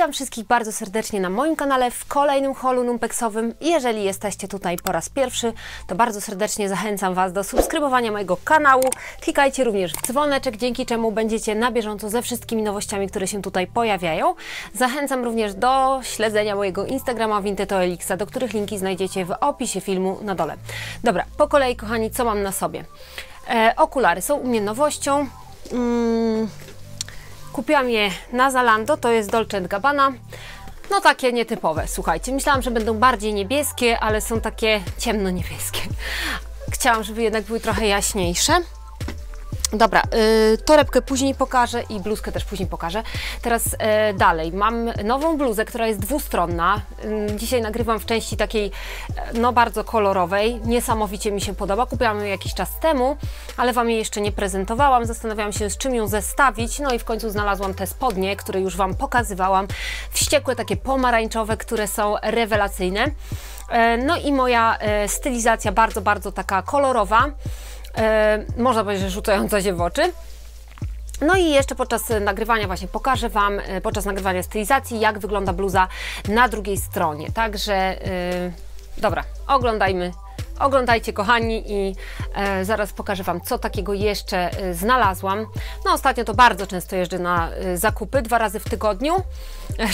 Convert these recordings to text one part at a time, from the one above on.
Witam wszystkich bardzo serdecznie na moim kanale w kolejnym holu lumpeksowym. Jeżeli jesteście tutaj po raz pierwszy, to bardzo serdecznie zachęcam Was do subskrybowania mojego kanału. Klikajcie również w dzwoneczek, dzięki czemu będziecie na bieżąco ze wszystkimi nowościami, które się tutaj pojawiają. Zachęcam również do śledzenia mojego Instagrama Winteto Eliksa, do których linki znajdziecie w opisie filmu na dole. Dobra, po kolei kochani, co mam na sobie? Okulary są u mnie nowością. Kupiłam je na Zalando, to jest Dolce & Gabbana. No takie nietypowe, słuchajcie. Myślałam, że będą bardziej niebieskie, ale są takie ciemno-niebieskie. Chciałam, żeby jednak były trochę jaśniejsze. Dobra, torebkę później pokażę i bluzkę też później pokażę. Teraz dalej, mam nową bluzę, która jest dwustronna. Dzisiaj nagrywam w części takiej, no bardzo kolorowej. Niesamowicie mi się podoba. Kupiłam ją jakiś czas temu, ale Wam jej jeszcze nie prezentowałam. Zastanawiałam się, z czym ją zestawić. No i w końcu znalazłam te spodnie, które już Wam pokazywałam. Wściekłe, takie pomarańczowe, które są rewelacyjne. No i moja stylizacja bardzo, bardzo taka kolorowa. Można powiedzieć, że rzucająca się w oczy. No i jeszcze podczas nagrywania właśnie pokażę Wam, podczas nagrywania stylizacji, jak wygląda bluza na drugiej stronie. Także dobra, oglądajcie kochani i zaraz pokażę Wam, co takiego jeszcze znalazłam. No ostatnio to bardzo często jeżdżę na zakupy, 2 razy w tygodniu,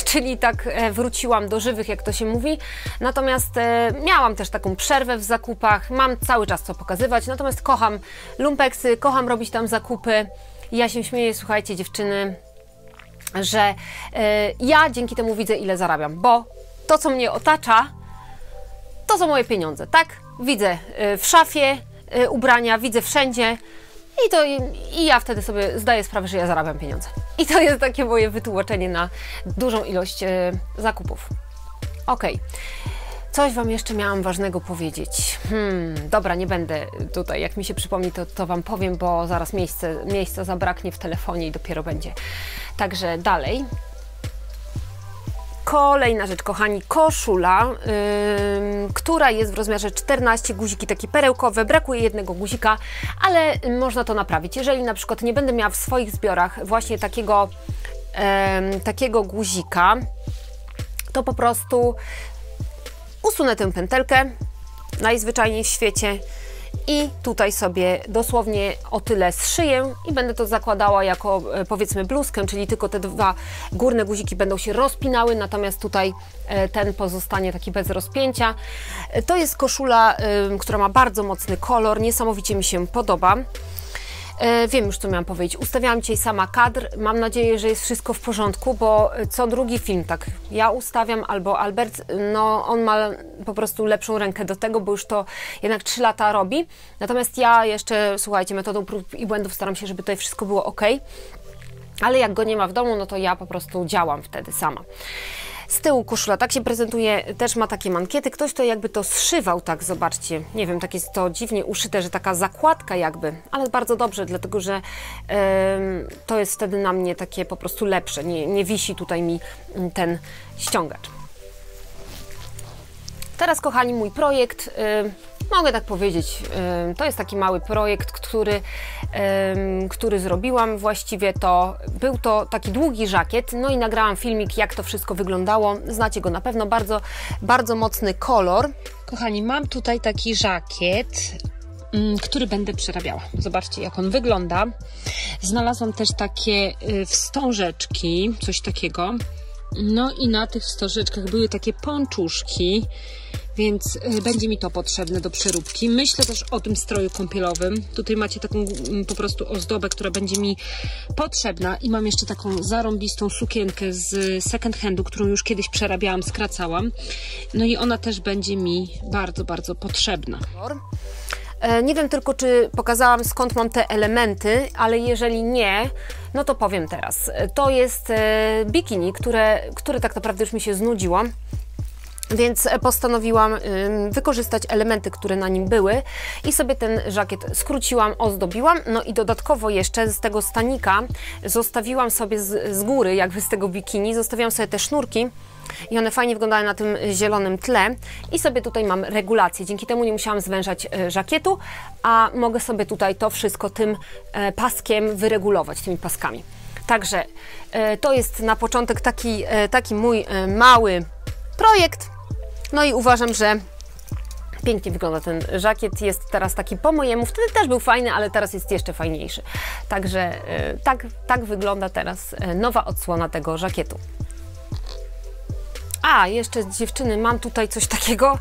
czyli tak wróciłam do żywych, jak to się mówi. Natomiast miałam też taką przerwę w zakupach, mam cały czas co pokazywać, natomiast kocham lumpeksy, kocham robić tam zakupy. Ja się śmieję, słuchajcie dziewczyny, że ja dzięki temu widzę, ile zarabiam, bo to, co mnie otacza, to są moje pieniądze, tak? Widzę w szafie ubrania, widzę wszędzie i ja wtedy sobie zdaję sprawę, że ja zarabiam pieniądze. I to jest takie moje wytłumaczenie na dużą ilość zakupów. Ok, coś Wam jeszcze miałam ważnego powiedzieć. Dobra, nie będę tutaj, jak mi się przypomni, to Wam powiem, bo zaraz miejsca zabraknie w telefonie i dopiero będzie. Także dalej. Kolejna rzecz, kochani, koszula, która jest w rozmiarze 14, guziki takie perełkowe, brakuje jednego guzika, ale można to naprawić. Jeżeli na przykład nie będę miała w swoich zbiorach właśnie takiego guzika, to po prostu usunę tę pętelkę, najzwyczajniej w świecie, i tutaj sobie dosłownie o tyle zszyję i będę to zakładała jako, powiedzmy, bluzkę, czyli tylko te 2 górne guziki będą się rozpinały, natomiast tutaj ten pozostanie taki bez rozpięcia. To jest koszula, która ma bardzo mocny kolor, niesamowicie mi się podoba. Wiem już, co miałam powiedzieć. Ustawiałam dzisiaj sama kadr. Mam nadzieję, że jest wszystko w porządku, bo co drugi film tak ja ustawiam, albo Albert, no on ma po prostu lepszą rękę do tego, bo już to jednak 3 lata robi. Natomiast ja jeszcze, słuchajcie, metodą prób i błędów staram się, żeby tutaj wszystko było ok. Ale jak go nie ma w domu, no to ja po prostu działam wtedy sama. Z tyłu koszula tak się prezentuje, też ma takie mankiety. Ktoś to jakby to zszywał, tak zobaczcie, nie wiem, tak jest to dziwnie uszyte, że taka zakładka jakby, ale bardzo dobrze, dlatego że to jest wtedy na mnie takie po prostu lepsze, nie wisi tutaj mi ten ściągacz. Teraz kochani, mój projekt, mogę tak powiedzieć, to jest taki mały projekt, który zrobiłam. Właściwie to był to taki długi żakiet, no i nagrałam filmik, jak to wszystko wyglądało. Znacie go na pewno, bardzo, bardzo mocny kolor. Kochani, mam tutaj taki żakiet, który będę przerabiała. Zobaczcie, jak on wygląda. Znalazłam też takie wstążeczki, coś takiego. No i na tych wstążeczkach były takie ponczuszki, więc będzie mi to potrzebne do przeróbki. Myślę też o tym stroju kąpielowym. Tutaj macie taką po prostu ozdobę, która będzie mi potrzebna. I mam jeszcze taką zarąbistą sukienkę z second handu, którą już kiedyś przerabiałam, skracałam. No i ona też będzie mi bardzo, bardzo potrzebna. Nie wiem tylko, czy pokazałam, skąd mam te elementy, ale jeżeli nie, no to powiem teraz. To jest bikini, które tak naprawdę już mi się znudziło, więc postanowiłam wykorzystać elementy, które na nim były i sobie ten żakiet skróciłam, ozdobiłam. No i dodatkowo jeszcze z tego stanika zostawiłam sobie z góry, jakby z tego bikini, zostawiłam sobie te sznurki i one fajnie wyglądały na tym zielonym tle i sobie tutaj mam regulację. Dzięki temu nie musiałam zwężać żakietu, a mogę sobie tutaj to wszystko tym paskiem wyregulować, tymi paskami. Także to jest na początek taki mój mały projekt. No i uważam, że pięknie wygląda ten żakiet, jest teraz taki po mojemu, wtedy też był fajny, ale teraz jest jeszcze fajniejszy. Także tak wygląda teraz nowa odsłona tego żakietu. A, jeszcze dziewczyny, mam tutaj coś takiego.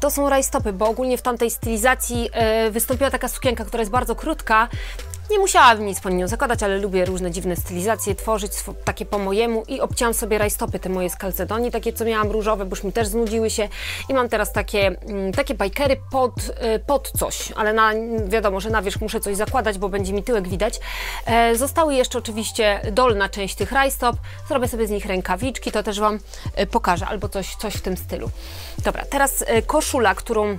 To są rajstopy, bo ogólnie w tamtej stylizacji wystąpiła taka sukienka, która jest bardzo krótka. Nie musiałabym nic po nią zakładać, ale lubię różne dziwne stylizacje tworzyć, takie po mojemu, i obcięłam sobie rajstopy, te moje z Calcedonii, takie co miałam różowe, bo już mi też znudziły się, i mam teraz takie bajkery pod coś, ale wiadomo, że na wierzch muszę coś zakładać, bo będzie mi tyłek widać. Zostały jeszcze oczywiście dolna część tych rajstop, zrobię sobie z nich rękawiczki, to też Wam pokażę, albo coś w tym stylu. Dobra, teraz koszula, którą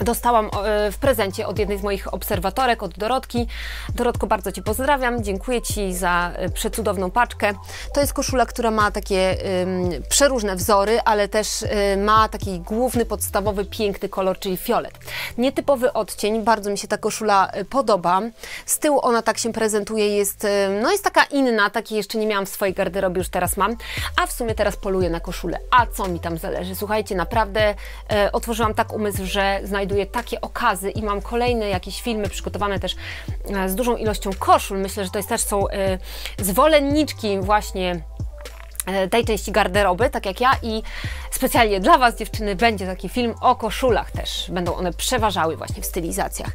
dostałam w prezencie od jednej z moich obserwatorek, od Dorotki. Dorotko, bardzo Cię pozdrawiam, dziękuję Ci za przecudowną paczkę. To jest koszula, która ma takie przeróżne wzory, ale też ma taki główny, podstawowy, piękny kolor, czyli fiolet. Nietypowy odcień, bardzo mi się ta koszula podoba. Z tyłu ona tak się prezentuje, jest taka inna, takiej jeszcze nie miałam w swojej garderobie, już teraz mam, a w sumie teraz poluję na koszulę. A co mi tam zależy? Słuchajcie, naprawdę otworzyłam tak umysł, że znajduję takie okazy i mam kolejne jakieś filmy przygotowane też z dużą ilością koszul. Myślę, że to jest też są zwolenniczki właśnie tej części garderoby, tak jak ja, i specjalnie dla Was, dziewczyny, będzie taki film o koszulach też. Będą one przeważały właśnie w stylizacjach.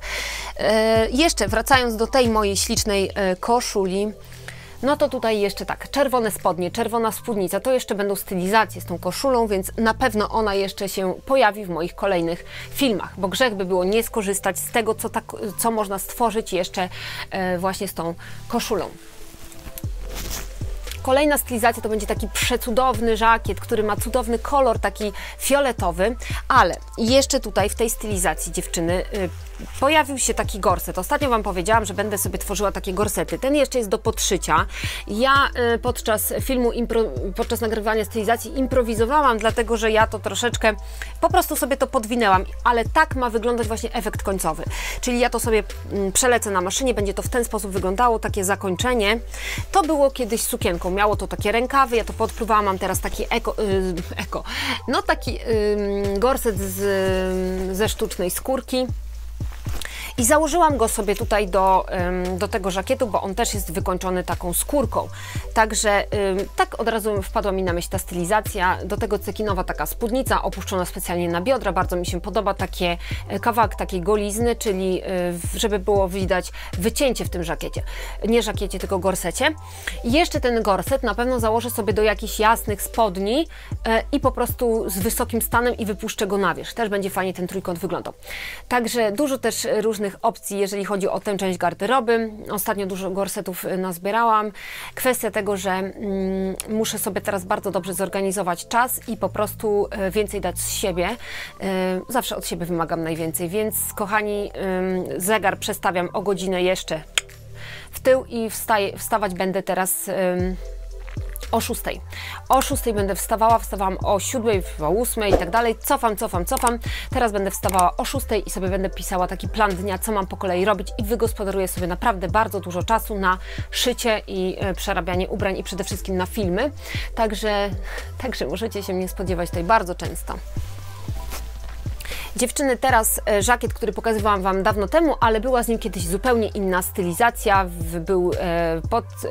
Jeszcze wracając do tej mojej ślicznej koszuli, no to tutaj jeszcze tak, czerwone spodnie, czerwona spódnica, to jeszcze będą stylizacje z tą koszulą, więc na pewno ona jeszcze się pojawi w moich kolejnych filmach, bo grzech by było nie skorzystać z tego, co można stworzyć jeszcze właśnie z tą koszulą. Kolejna stylizacja to będzie taki przecudowny żakiet, który ma cudowny kolor, taki fioletowy, ale jeszcze tutaj w tej stylizacji, dziewczyny, pojawił się taki gorset. Ostatnio Wam powiedziałam, że będę sobie tworzyła takie gorsety. Ten jeszcze jest do podszycia. Ja podczas filmu, podczas nagrywania stylizacji improwizowałam, dlatego że ja to troszeczkę po prostu sobie to podwinęłam, ale tak ma wyglądać właśnie efekt końcowy. Czyli ja to sobie przelecę na maszynie, będzie to w ten sposób wyglądało, takie zakończenie. To było kiedyś sukienką. Miało to takie rękawy, ja to podpruwałam, mam teraz taki gorset ze sztucznej skórki. I założyłam go sobie tutaj do tego żakietu, bo on też jest wykończony taką skórką. Także tak od razu wpadła mi na myśl ta stylizacja. Do tego cekinowa taka spódnica, opuszczona specjalnie na biodra. Bardzo mi się podoba takie kawałek takiej golizny, czyli żeby było widać wycięcie w tym żakiecie. Nie żakiecie, tylko gorsecie. I jeszcze ten gorset na pewno założę sobie do jakichś jasnych spodni i po prostu z wysokim stanem i wypuszczę go na wierzch. Też będzie fajnie ten trójkąt wyglądał. Także dużo też różnych opcji, jeżeli chodzi o tę część garderoby. Ostatnio dużo gorsetów nazbierałam. Kwestia tego, że muszę sobie teraz bardzo dobrze zorganizować czas i po prostu więcej dać z siebie. Zawsze od siebie wymagam najwięcej, więc kochani, zegar przestawiam o godzinę jeszcze w tył i wstawać będę teraz o 6. O 6 będę wstawała, wstawałam o 7, o 8 i tak dalej. Cofam. Teraz będę wstawała o 6 i sobie będę pisała taki plan dnia, co mam po kolei robić, i wygospodaruję sobie naprawdę bardzo dużo czasu na szycie i przerabianie ubrań i przede wszystkim na filmy. Także możecie się mnie spodziewać tutaj bardzo często. Dziewczyny, teraz żakiet, który pokazywałam Wam dawno temu, ale była z nim kiedyś zupełnie inna stylizacja.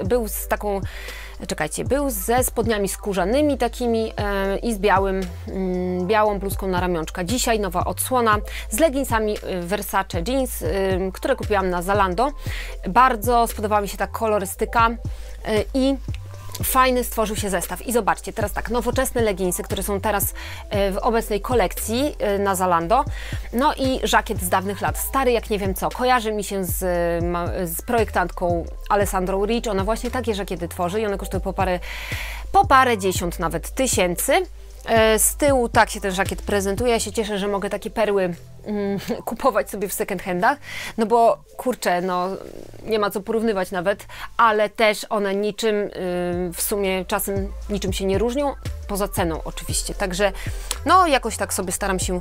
Był z taką... Czekajcie, był ze spodniami skórzanymi takimi i z białą bluzką na ramionczka. Dzisiaj nowa odsłona z leginsami Versace Jeans, które kupiłam na Zalando. Bardzo spodobała mi się ta kolorystyka i fajny stworzył się zestaw. I zobaczcie, teraz tak, nowoczesne leginsy, które są teraz w obecnej kolekcji na Zalando. No i żakiet z dawnych lat, stary jak nie wiem co. Kojarzy mi się z projektantką Alessandro Ricci. Ona właśnie takie żakiety tworzy i one kosztują po parę dziesiąt nawet tysięcy. Z tyłu tak się ten żakiet prezentuje. Ja się cieszę, że mogę takie perły kupować sobie w second handach, no bo kurczę, no nie ma co porównywać nawet, ale też one niczym w sumie czasem niczym się nie różnią, poza ceną oczywiście, także no jakoś tak sobie staram się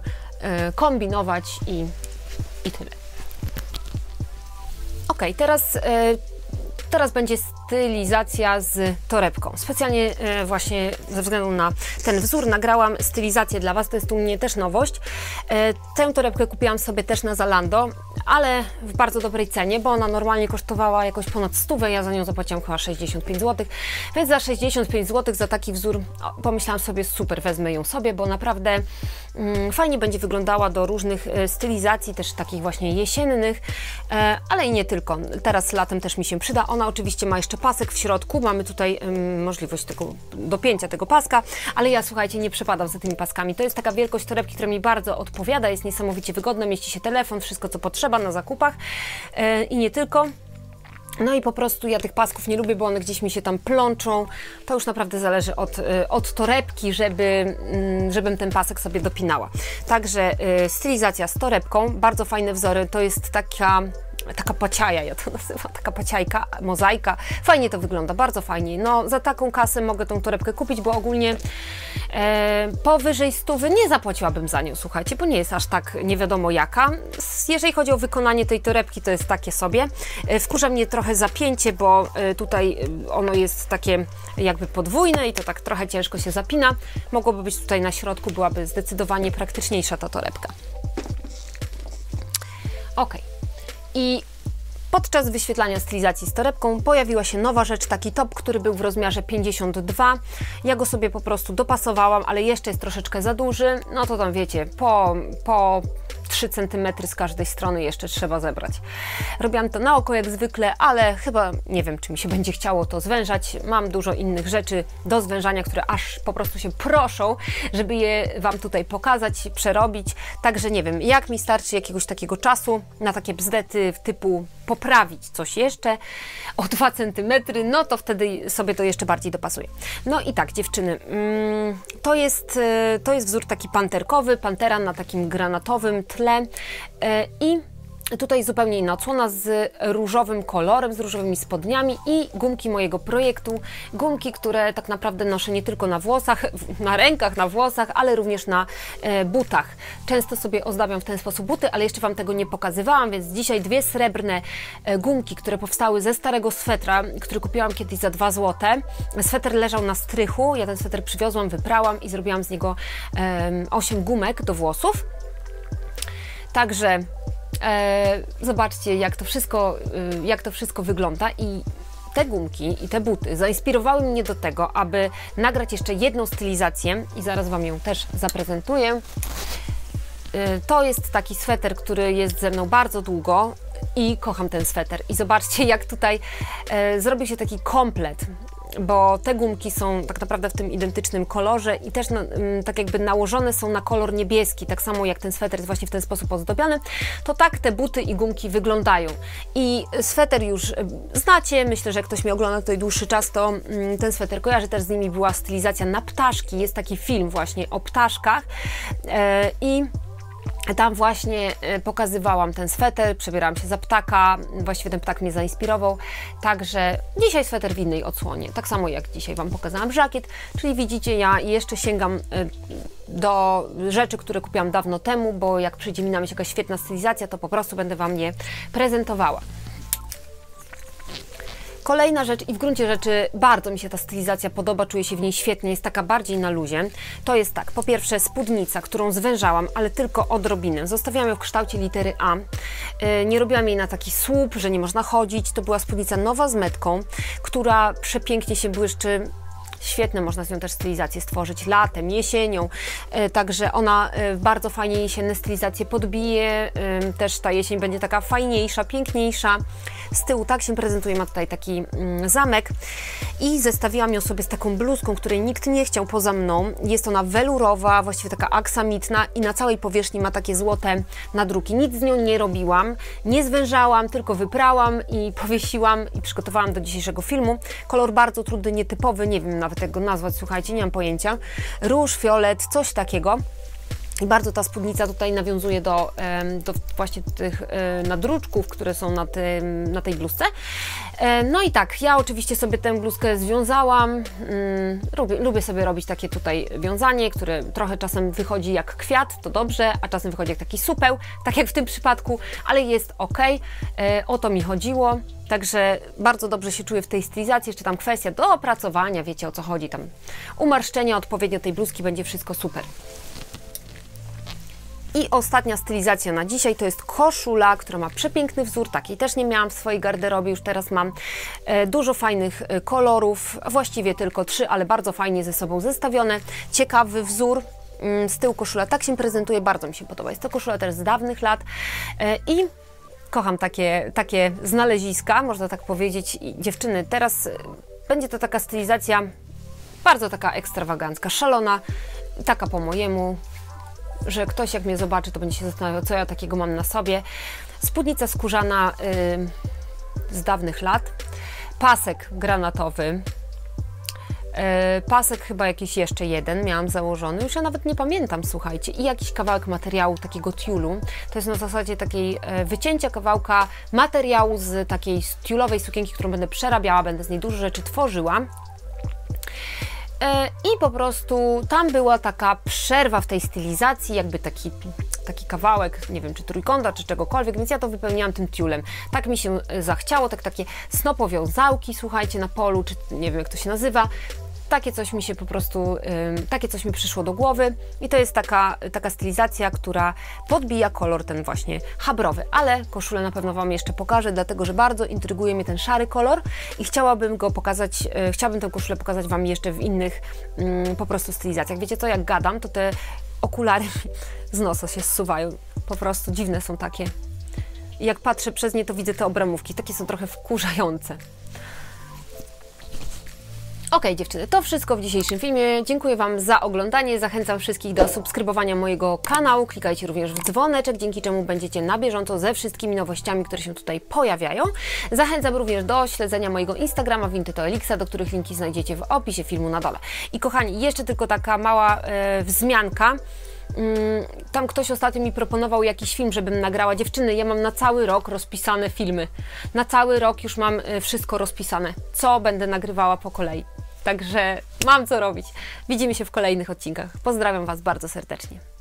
kombinować i tyle. Ok, teraz Teraz będzie stylizacja z torebką. Specjalnie właśnie ze względu na ten wzór nagrałam stylizację dla Was, to jest u mnie też nowość. Tę torebkę kupiłam sobie też na Zalando, ale w bardzo dobrej cenie, bo ona normalnie kosztowała jakoś ponad 100, ja za nią zapłaciłam chyba 65 zł, więc za 65 zł za taki wzór pomyślałam sobie super, wezmę ją sobie, bo naprawdę fajnie będzie wyglądała do różnych stylizacji, też takich właśnie jesiennych, ale i nie tylko. Teraz latem też mi się przyda. Ona oczywiście ma jeszcze pasek w środku, mamy tutaj możliwość dopięcia tego paska, ale ja, słuchajcie, nie przepadam za tymi paskami. To jest taka wielkość torebki, która mi bardzo odpowiada, jest niesamowicie wygodna, mieści się telefon, wszystko co potrzeba na zakupach i nie tylko. No i po prostu ja tych pasków nie lubię, bo one gdzieś mi się tam plączą. To już naprawdę zależy od torebki, żebym ten pasek sobie dopinała. Także stylizacja z torebką, bardzo fajne wzory, to jest taka paciaja, ja to nazywam, taka paciajka, mozaika. Fajnie to wygląda, bardzo fajnie. No, za taką kasę mogę tą torebkę kupić, bo ogólnie powyżej 100 nie zapłaciłabym za nią, słuchajcie, bo nie jest aż tak nie wiadomo jaka. Jeżeli chodzi o wykonanie tej torebki, to jest takie sobie. Wkurza mnie trochę zapięcie, bo tutaj ono jest takie jakby podwójne i to tak trochę ciężko się zapina. Mogłoby być tutaj na środku, byłaby zdecydowanie praktyczniejsza ta torebka. Ok. I podczas wyświetlania stylizacji z torebką pojawiła się nowa rzecz, taki top, który był w rozmiarze 52. Ja go sobie po prostu dopasowałam, ale jeszcze jest troszeczkę za duży. No to tam wiecie, po 3 cm z każdej strony jeszcze trzeba zebrać. Robiłam to na oko jak zwykle, ale chyba nie wiem, czy mi się będzie chciało to zwężać. Mam dużo innych rzeczy do zwężania, które aż po prostu się proszą, żeby je Wam tutaj pokazać, przerobić. Także nie wiem, jak mi starczy jakiegoś takiego czasu na takie bzdety typu poprawić coś jeszcze o 2 cm, no to wtedy sobie to jeszcze bardziej dopasuję. No i tak, dziewczyny, to jest wzór taki panterkowy, pantera na takim granatowym tle i tutaj zupełnie inna odsłona z różowym kolorem, z różowymi spodniami i gumki mojego projektu. Gumki, które tak naprawdę noszę nie tylko na włosach, na rękach, na włosach, ale również na butach. Często sobie ozdabiam w ten sposób buty, ale jeszcze Wam tego nie pokazywałam, więc dzisiaj 2 srebrne gumki, które powstały ze starego swetra, który kupiłam kiedyś za 2 zł. Sweter leżał na strychu, ja ten sweter przywiozłam, wyprałam i zrobiłam z niego 8 gumek do włosów. Także zobaczcie, jak to wszystko wygląda i te gumki i te buty zainspirowały mnie do tego, aby nagrać jeszcze jedną stylizację i zaraz Wam ją też zaprezentuję. To jest taki sweter, który jest ze mną bardzo długo i kocham ten sweter. I zobaczcie, jak tutaj zrobił się taki komplet, bo te gumki są tak naprawdę w tym identycznym kolorze i też tak jakby nałożone są na kolor niebieski, tak samo jak ten sweter jest właśnie w ten sposób ozdobiony, to tak te buty i gumki wyglądają. I sweter już znacie, myślę, że jak ktoś mnie ogląda tutaj dłuższy czas, to ten sweter kojarzy, też z nimi była stylizacja na ptaszki, jest taki film właśnie o ptaszkach i tam właśnie pokazywałam ten sweter, przebierałam się za ptaka, właściwie ten ptak mnie zainspirował, także dzisiaj sweter w innej odsłonie, tak samo jak dzisiaj Wam pokazałam żakiet, czyli widzicie, ja jeszcze sięgam do rzeczy, które kupiłam dawno temu, bo jak przyjdzie mi na myśl jakaś świetna stylizacja, to po prostu będę Wam je prezentowała. Kolejna rzecz i w gruncie rzeczy bardzo mi się ta stylizacja podoba, czuję się w niej świetnie, jest taka bardziej na luzie. To jest tak, po pierwsze spódnica, którą zwężałam, ale tylko odrobinę. Zostawiłam ją w kształcie litery A. Nie robiłam jej na taki słup, że nie można chodzić. To była spódnica nowa z metką, która przepięknie się błyszczy. Świetne, można z nią też stylizację stworzyć latem, jesienią, także ona bardzo fajnie jesienne stylizacje podbije, też ta jesień będzie taka fajniejsza, piękniejsza. Z tyłu tak się prezentuje, ma tutaj taki zamek i zestawiłam ją sobie z taką bluzką, której nikt nie chciał poza mną. Jest ona welurowa, właściwie taka aksamitna i na całej powierzchni ma takie złote nadruki. Nic z nią nie robiłam, nie zwężałam, tylko wyprałam i powiesiłam i przygotowałam do dzisiejszego filmu. Kolor bardzo trudny, nietypowy, nie wiem nawet jak go nazwać, słuchajcie, nie mam pojęcia. Róż, fiolet, coś takiego. I bardzo ta spódnica tutaj nawiązuje do właśnie tych nadruczków, które są na tej bluzce. No i tak, ja oczywiście sobie tę bluzkę związałam. Lubię sobie robić takie tutaj wiązanie, które trochę czasem wychodzi jak kwiat, to dobrze, a czasem wychodzi jak taki supeł, tak jak w tym przypadku, ale jest ok. O to mi chodziło. Także bardzo dobrze się czuję w tej stylizacji, jeszcze tam kwestia do opracowania, wiecie o co chodzi tam. Umarszczenia odpowiednio tej bluzki, będzie wszystko super. I ostatnia stylizacja na dzisiaj to jest koszula, która ma przepiękny wzór, takiej też nie miałam w swojej garderobie, już teraz mam dużo fajnych kolorów, właściwie tylko 3, ale bardzo fajnie ze sobą zestawione, ciekawy wzór, z tyłu koszula tak się prezentuje, bardzo mi się podoba, jest to koszula też z dawnych lat i kocham takie znaleziska, można tak powiedzieć. I dziewczyny, teraz będzie to taka stylizacja bardzo taka ekstrawagancka, szalona, taka po mojemu, że ktoś jak mnie zobaczy, to będzie się zastanawiał, co ja takiego mam na sobie. Spódnica skórzana z dawnych lat, pasek granatowy, pasek chyba jakiś jeszcze jeden miałam założony, już ja nawet nie pamiętam, słuchajcie, i jakiś kawałek materiału takiego tiulu, to jest na zasadzie takiej wycięcia kawałka materiału z takiej tiulowej sukienki, którą będę przerabiała, będę z niej dużo rzeczy tworzyła. I po prostu tam była taka przerwa w tej stylizacji, jakby taki kawałek, nie wiem, czy trójkąta, czy czegokolwiek, więc ja to wypełniałam tym tiulem. Tak mi się zachciało, takie snopowiązałki, słuchajcie, na polu, czy nie wiem, jak to się nazywa. Takie coś mi się po prostu, takie coś mi przyszło do głowy i to jest taka stylizacja, która podbija kolor ten właśnie chabrowy, ale koszulę na pewno Wam jeszcze pokażę, dlatego że bardzo intryguje mnie ten szary kolor i chciałabym go pokazać, chciałabym tę koszulę pokazać Wam jeszcze w innych po prostu stylizacjach. Wiecie co, jak gadam, to te okulary z nosa się zsuwają, po prostu dziwne są takie. I jak patrzę przez nie, to widzę te obramówki, takie są trochę wkurzające. Ok, dziewczyny, to wszystko w dzisiejszym filmie. Dziękuję Wam za oglądanie. Zachęcam wszystkich do subskrybowania mojego kanału. Klikajcie również w dzwoneczek, dzięki czemu będziecie na bieżąco ze wszystkimi nowościami, które się tutaj pojawiają. Zachęcam również do śledzenia mojego Instagrama Winteto Eliksa, do których linki znajdziecie w opisie filmu na dole. I kochani, jeszcze tylko taka mała wzmianka. Tam ktoś ostatnio mi proponował jakiś film, żebym nagrała. Dziewczyny, ja mam na cały rok rozpisane filmy. Na cały rok już mam wszystko rozpisane, co będę nagrywała po kolei. Także mam co robić. Widzimy się w kolejnych odcinkach. Pozdrawiam Was bardzo serdecznie.